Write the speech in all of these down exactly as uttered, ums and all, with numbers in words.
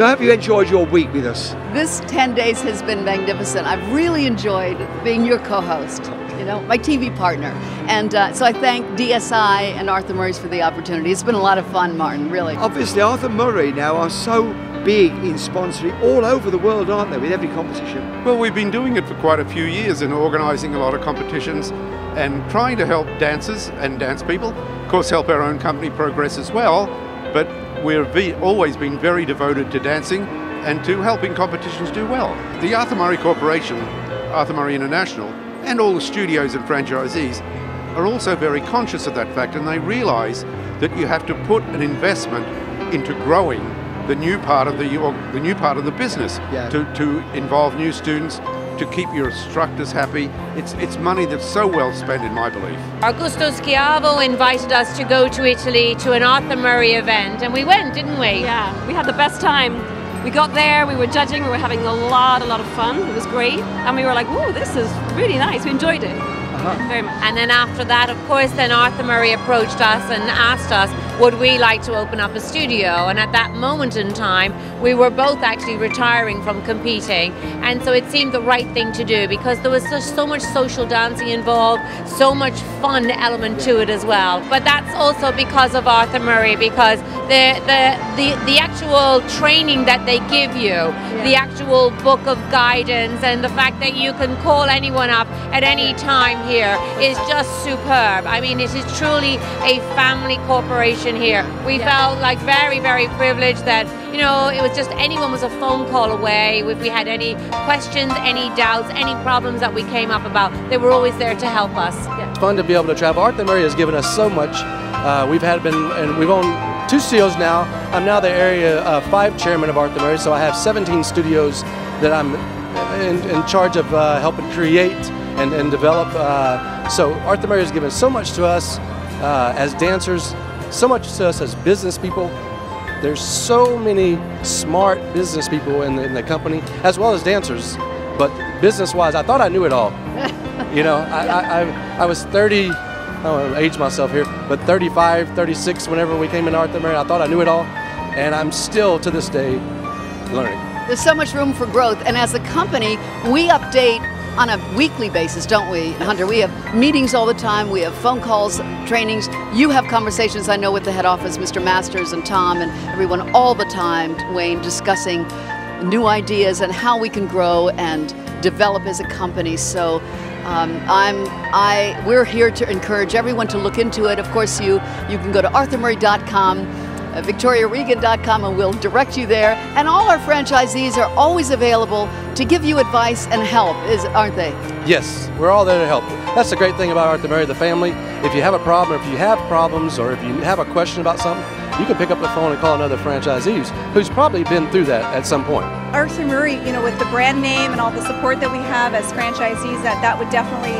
So have you enjoyed your week with us? This ten days has been magnificent. I've really enjoyed being your co-host, you know, my T V partner. And uh, so I thank D S I and Arthur Murray's for the opportunity. It's been a lot of fun, Martin, really. Obviously, Arthur Murray now are so big in sponsoring all over the world, aren't they, with every competition? Well, we've been doing it for quite a few years and organising a lot of competitions and trying to help dancers and dance people, of course help our own company progress as well, but we've always been very devoted to dancing and to helping competitions do well. The Arthur Murray Corporation, Arthur Murray International, and all the studios and franchisees are also very conscious of that fact, and they realise that you have to put an investment into growing the new part of the, or the, new part of the business, yeah. to, to involve new students, to keep your instructors happy. It's, it's money that's so well spent, in my belief. Augusto Schiavo invited us to go to Italy to an Arthur Murray event, and we went, didn't we? Yeah, we had the best time. We got there, we were judging, we were having a lot, a lot of fun. It was great, and we were like, "Whoa, this is really nice." We enjoyed it uh-huh. very much. And then after that, of course, then Arthur Murray approached us and asked us, would we like to open up a studio? And at that moment in time, we were both actually retiring from competing. And so it seemed the right thing to do because there was such, so much social dancing involved, so much fun element to it as well. But that's also because of Arthur Murray, because the, the, the, the actual training that they give you, yeah. the actual book of guidance and the fact that you can call anyone up at any time here is just superb. I mean, it is truly a family corporation here. We yeah. felt like very, very privileged that, you know, it was just anyone was a phone call away. If we had any questions, any doubts, any problems that we came up about, they were always there to help us. Yeah. It's fun to be able to travel. Arthur Murray has given us so much. Uh, we've had been, and we've owned two studios now. I'm now the area uh, five chairman of Arthur Murray, so I have seventeen studios that I'm in, in charge of uh, helping create and, and develop. Uh, so Arthur Murray has given so much to us uh, as dancers, so much to us as business people. There's so many smart business people in the, in the company, as well as dancers. But business-wise, I thought I knew it all. You know, I, I, I, I was thirty, I don't want to age myself here, but thirty-five, thirty-six, whenever we came into Arthur Murray, I thought I knew it all. And I'm still, to this day, learning. There's so much room for growth. And as a company, we update on a weekly basis, don't we, Hunter? We have meetings all the time, we have phone calls, trainings. You have conversations, I know, with the head office, Mister Masters and Tom and everyone all the time, Wayne, discussing new ideas and how we can grow and develop as a company. So um, I'm, I, we're here to encourage everyone to look into it. Of course, you, you can go to arthur murray dot com. Uh, victoria regan dot com, and we'll direct you there. And all our franchisees are always available to give you advice and help, is, aren't they? Yes, we're all there to help. That's the great thing about Arthur Murray, the family. If you have a problem, if you have problems, or if you have a question about something, you can pick up the phone and call another franchisee who's probably been through that at some point. Arthur Murray, you know, with the brand name and all the support that we have as franchisees, that, that would definitely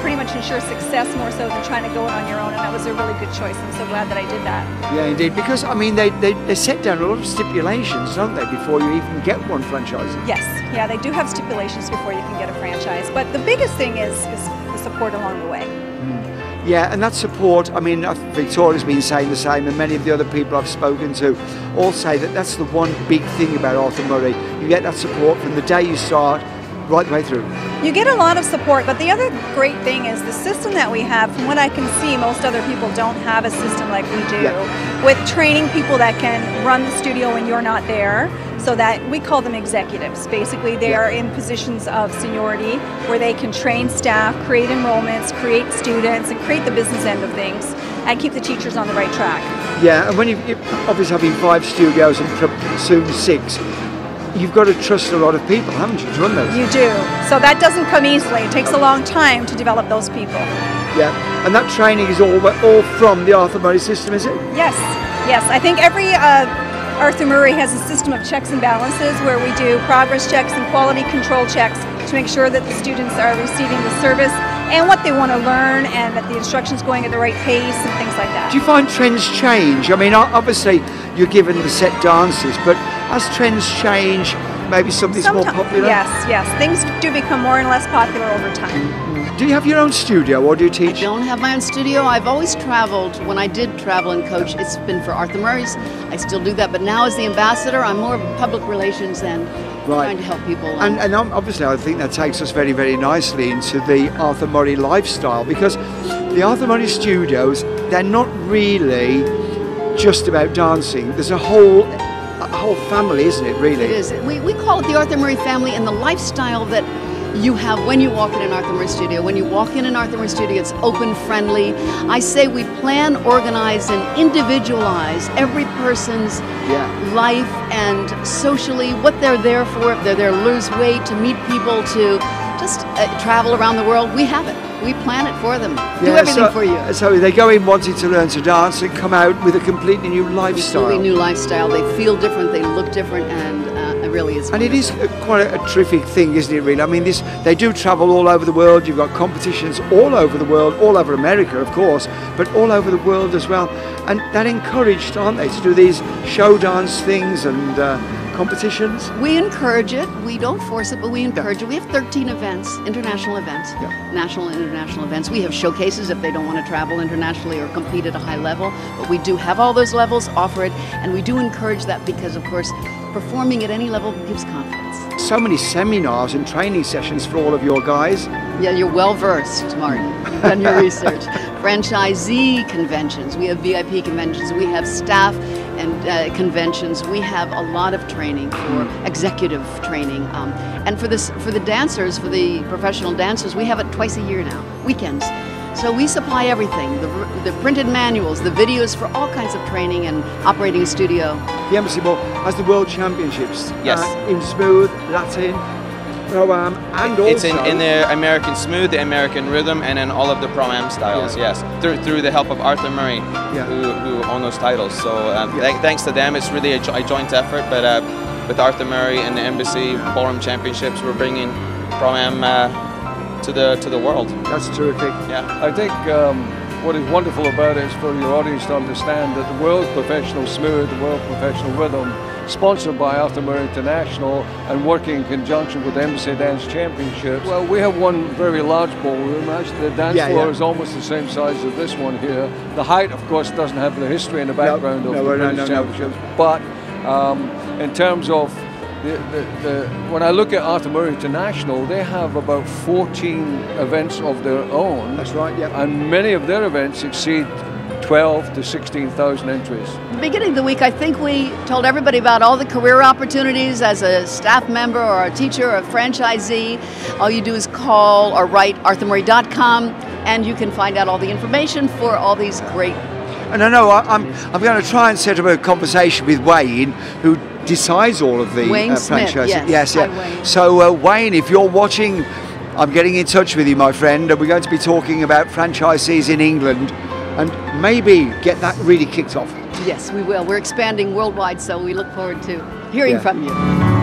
pretty much ensure success more so than trying to go it on your own, and that was a really good choice. I'm so glad that I did that. Yeah, indeed, because I mean, they, they, they set down a lot of stipulations, don't they, before you even get one franchise? Yes, yeah, they do have stipulations before you can get a franchise, but the biggest thing is, is the support along the way. Mm. Yeah, and that support, I mean, Victoria's been saying the same, and many of the other people I've spoken to all say that that's the one big thing about Arthur Murray. You get that support from the day you start right the way through. You get a lot of support, but the other great thing is the system that we have. From what I can see, most other people don't have a system like we do, yeah. with training people that can run the studio when you're not there, so that we call them executives. Basically, they yeah. are in positions of seniority where they can train staff, create enrollments, create students, and create the business end of things, and keep the teachers on the right track. Yeah, and when you obviously having five studios and soon six, you've got to trust a lot of people, haven't you, to run those? You do. So that doesn't come easily. It takes a long time to develop those people. Yeah, and that training is all all from the Arthur Murray system, is it? Yes, yes. I think every uh, Arthur Murray has a system of checks and balances where we do progress checks and quality control checks to make sure that the students are receiving the service and what they want to learn, and that the instruction's going at the right pace and things like that. Do you find trends change? I mean, obviously you're given the set dances, but as trends change, maybe something's Sometime, more popular? Yes, yes. Things do become more and less popular over time. Mm-hmm. Do you have your own studio, or do you teach? I don't have my own studio. I've always traveled. When I did travel and coach, it's been for Arthur Murray's. I still do that, but now as the ambassador, I'm more of public relations than right. trying to help people. And, and, and obviously I think that takes us very, very nicely into the Arthur Murray lifestyle, because the Arthur Murray studios, they're not really just about dancing. There's a whole a whole family, isn't it, really? It is. We, we call it the Arthur Murray family, and the lifestyle that you have when you walk in an Arthur Murray studio. When you walk in an Arthur Murray studio, it's open, friendly. I say we plan, organize, and individualize every person's yeah. life, and socially, what they're there for. If they're there to lose weight, to meet people, to just uh, travel around the world, we have it. We plan it for them. Yeah, do everything so, for you. So they go in wanting to learn to dance and come out with a completely new lifestyle. Completely new lifestyle. They feel different, they look different, and really is and it is a, quite a, a terrific thing, isn't it, really? I mean, this they do travel all over the world. You've got competitions all over the world, all over America, of course, but all over the world as well, and they're encouraged, aren't they, to do these show dance things and uh, competitions? We encourage it. We don't force it, but we encourage yeah. it. We have thirteen events, international events, yeah. national and international events. We have showcases if they don't want to travel internationally or compete at a high level, but we do have all those levels, offer it, and we do encourage that because, of course, performing at any level gives confidence. So many seminars and training sessions for all of your guys. Yeah, you're well versed, Martin. You've done your research. Franchisee conventions. We have V I P conventions. We have staff and uh, conventions. We have a lot of training for executive training, um, and for this for the dancers, for the professional dancers, we have it twice a year now, weekends. So we supply everything, the, the printed manuals, the videos for all kinds of training and operating a studio. The Embassy Ball has the World Championships. Yes. Uh, in Smooth, Latin, Pro-Am, and also... It's in, in the American Smooth, the American Rhythm, and in all of the Pro-Am styles, yeah. yes. Through, through the help of Arthur Murray, yeah. who, who own those titles. So um, yeah. th thanks to them, it's really a, jo a joint effort, but uh, with Arthur Murray and the Embassy Ballroom Championships, we're bringing Pro-Am uh, to the to the world. That's terrific. Yeah, I think um, what is wonderful about it is for your audience to understand that the World Professional Smooth, the World Professional Rhythm, sponsored by Arthur Murray International and working in conjunction with Embassy Dance Championships. Well, we have one very large ballroom. Actually, the dance yeah, floor yeah. is almost the same size as this one here. The height, of course, doesn't have the history and the background no, of no, the no, no, championships. No. But um, in terms of The, the, the, when I look at Arthur Murray International, they have about fourteen events of their own. That's right, yeah. And many of their events exceed twelve to sixteen thousand entries. At the beginning of the week, I think we told everybody about all the career opportunities as a staff member or a teacher or a franchisee. All you do is call or write arthur murray dot com, and you can find out all the information for all these great... And I know I'm, I'm going to try and set up a conversation with Wayne, who decides all of the uh, franchises. Yes, yes yeah. Wayne. So uh, Wayne, if you're watching, I'm getting in touch with you, my friend, and we're going to be talking about franchisees in England, and maybe get that really kicked off. Yes, we will. We're expanding worldwide, so we look forward to hearing yeah. from you.